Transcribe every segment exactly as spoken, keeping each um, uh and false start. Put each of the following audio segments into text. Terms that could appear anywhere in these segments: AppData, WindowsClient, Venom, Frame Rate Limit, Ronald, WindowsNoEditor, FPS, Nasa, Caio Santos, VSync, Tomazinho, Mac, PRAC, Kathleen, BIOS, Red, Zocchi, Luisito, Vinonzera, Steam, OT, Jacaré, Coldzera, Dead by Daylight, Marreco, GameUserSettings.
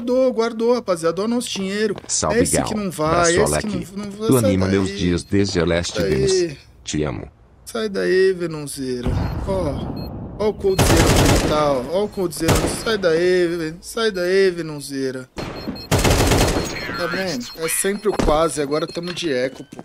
guardou, guardou, rapaziada, o nosso dinheiro. Salve, esse gal. Que não vai, esse que não, não vai. Tu anima daí. Meus dias desde a leste, Vênus. Te amo. Sai daí, Vinonzera. Ó, ó o Coldzera onde tá, ó. Ó o Coldzera. Sai daí, sai daí, Vinonzera. Tá vendo? É sempre o quase, agora tamo de eco, pô.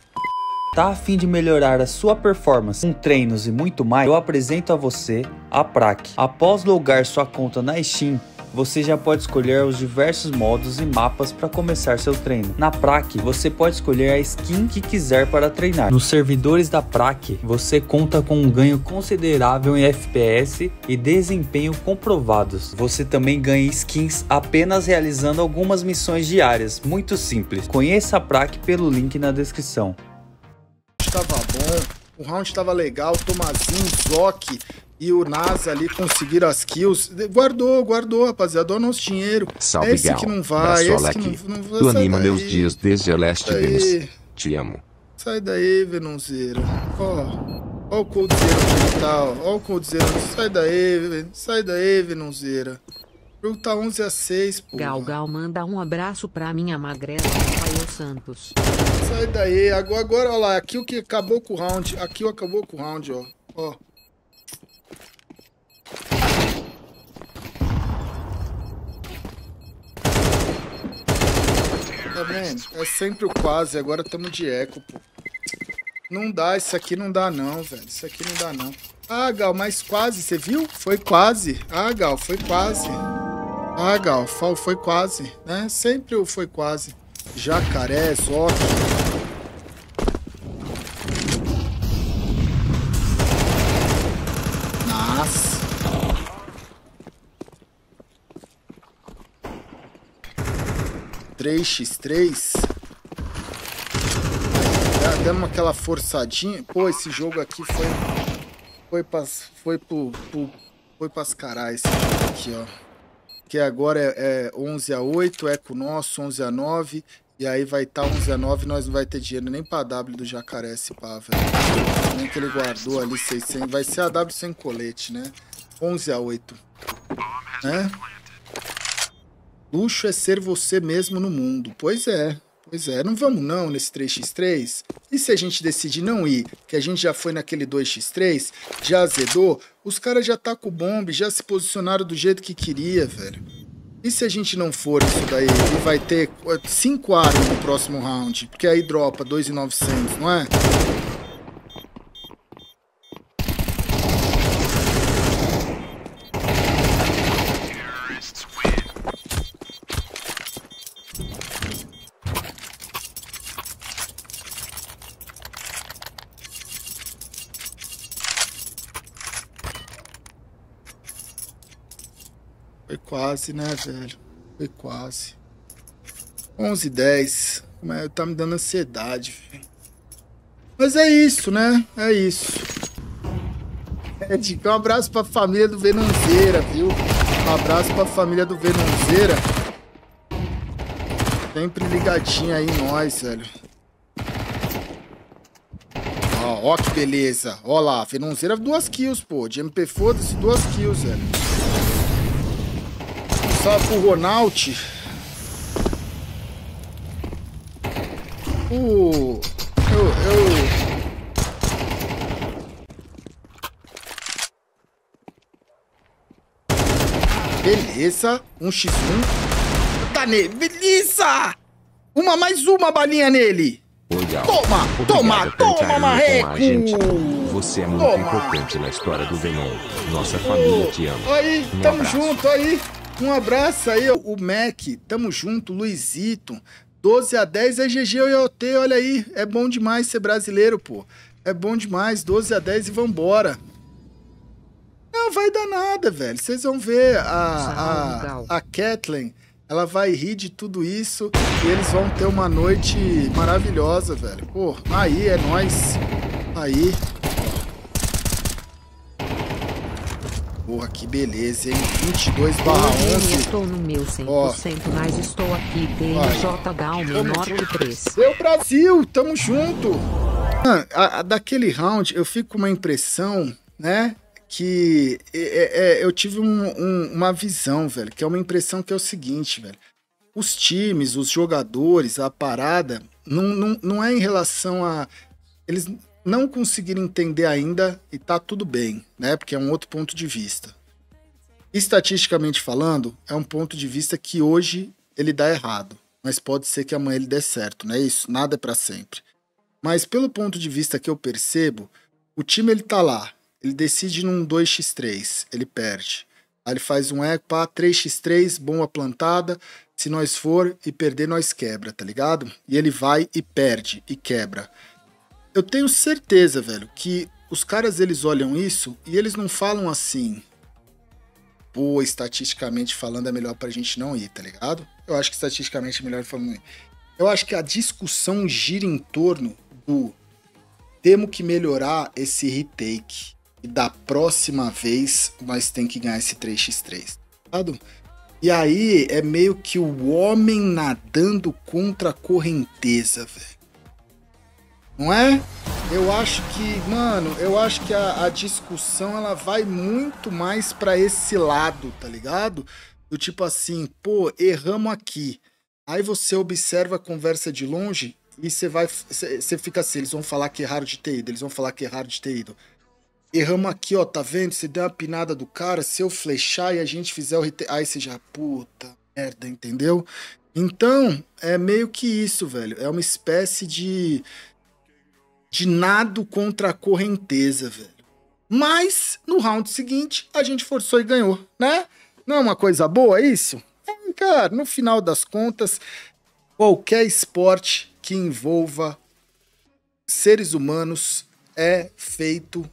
Tá a fim de melhorar a sua performance com treinos e muito mais? Eu apresento a você a P R A C. Após logar sua conta na Steam, você já pode escolher os diversos modos e mapas para começar seu treino. Na P R A C, você pode escolher a skin que quiser para treinar. Nos servidores da P R A C, você conta com um ganho considerável em F P S e desempenho comprovados. Você também ganha skins apenas realizando algumas missões diárias, muito simples. Conheça a P R A C pelo link na descrição. Tava bom, o round tava legal, o Tomazinho, Zocchi e o Nasa ali conseguiram as kills. Guardou, guardou, rapaziada, o nosso dinheiro. Salve, é esse gal. Que não vai, esse que não, não vai. Tu anima daí. Meus dias desde a leste, Vênus. Te amo. Sai daí, Vinonzera. Ó, ó o Coldzera onde tá, ó. Ó o Coldzera. Sai daí, sai daí, Vinonzera. O jogo tá onze a seis, pô. Gal, gal, manda um abraço pra minha magrela, Caio Santos. Sai daí. Agora, agora, ó lá. Aqui o que acabou com o round. Aqui o acabou com o round, ó. Ó. Tá vendo? É sempre o quase. Agora tamo de eco, pô. Não dá. Isso aqui não dá, não, velho. Isso aqui não dá, não. Ah, Gal, mas quase. Você viu? Foi quase. Ah, Gal, foi quase. Ah, Gal, foi quase, né? Sempre o foi quase. Jacaré, Zocchi. Nossa. três contra três. Já demos aquela forçadinha. Pô, esse jogo aqui foi... Foi pras... Foi pro... pro foi pras carais esse jogo aqui, ó. Que agora é, é onze a oito, é com o nosso, onze a nove. E aí vai estar tá onze a nove, nós não vai ter dinheiro nem pra W do Jacaré, esse pá, velho. Nem que ele guardou ali seiscentos, vai ser a W sem colete, né? onze a oito. Né? Luxo é ser você mesmo no mundo. Pois é, pois é. Não vamos não nesse três contra três? E se a gente decidir não ir? Que a gente já foi naquele dois contra três, já azedou... Os caras já tá com bomba, já se posicionaram do jeito que queria, velho. E se a gente não for isso daí? Ele vai ter cinco armas no próximo round, porque aí dropa dois mil e novecentos, não é? Foi quase, né, velho? Foi quase. onze a dez. Mas tá me dando ansiedade, velho. Mas é isso, né? É isso. Red, um abraço pra família do Vinonzera, viu? Um abraço pra família do Vinonzera. Sempre ligadinho aí em nós, velho. Ó, ó que beleza. Ó lá, Vinonzera, duas kills, pô. De M P, foda-se, duas kills, velho. Salve pro Ronald. O... Eu... eu... Beleza. um contra um. Tá nele. Beleza! Uma mais uma balinha nele. Legal. Toma! Obrigado, toma! Toma, Marreco! Você é muito toma. Importante na história do Venom. Nossa família te ama. Aí, um tamo abraço. Junto, aí. Um abraço aí, o Mac, tamo junto, Luisito, doze a dez, é G G e O T, olha aí, é bom demais ser brasileiro, pô, é bom demais, doze a dez e vambora. Não vai dar nada, velho, vocês vão ver, a, a, a Kathleen, ela vai rir de tudo isso e eles vão ter uma noite maravilhosa, velho, pô, aí é nóis, aí. Porra, que beleza, hein? vinte e dois barra onze. Estou no meu cem por cento, ó. Mas estou aqui, T J G A L menor que três. Meu Brasil, tamo junto! Ah, a, a, daquele round, eu fico com uma impressão, né? Que é, é, eu tive um, um, uma visão, velho. Que é uma impressão que é o seguinte, velho. os times, os jogadores, a parada, não, não, não é em relação a... Eles não conseguiram entender ainda e tá tudo bem, né? Porque é um outro ponto de vista. Estatisticamente falando, é um ponto de vista que hoje ele dá errado. Mas pode ser que amanhã ele dê certo, não é isso? Nada é pra sempre. Mas pelo ponto de vista que eu percebo, o time ele tá lá, ele decide num dois contra três, ele perde. Aí ele faz um eco, pá, três contra três, bomba plantada, se nós for e perder, nós quebra, tá ligado? E ele vai e perde, e quebra. Eu tenho certeza, velho, que os caras eles olham isso e eles não falam assim, pô, estatisticamente falando é melhor pra gente não ir, tá ligado? Eu acho que estatisticamente é melhor falando não ir. Eu acho que a discussão gira em torno do temos que melhorar esse retake. E da próxima vez, nós tem que ganhar esse três contra três. Tá? E aí, é meio que o homem nadando contra a correnteza, velho. Não é? Eu acho que, mano, eu acho que a, a discussão, ela vai muito mais pra esse lado, tá ligado? Do tipo assim, pô, erramos aqui. Aí você observa a conversa de longe e você vai, você fica assim, eles vão falar que erraram de ter ido, eles vão falar que erraram de ter ido. Erramos aqui, ó, tá vendo? Você deu uma pinada do cara, se eu flechar e a gente fizer o retake... Aí você já, puta merda, entendeu? Então, é meio que isso, velho. É uma espécie de... de nado contra a correnteza, velho. Mas, no round seguinte, a gente forçou e ganhou, né? Não é uma coisa boa isso? É, cara, no final das contas, qualquer esporte que envolva seres humanos é feito...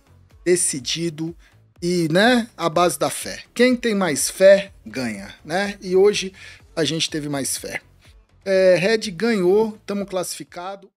decidido e, né, a base da fé. Quem tem mais fé, ganha, né? E hoje a gente teve mais fé. É, Red ganhou, estamos classificados.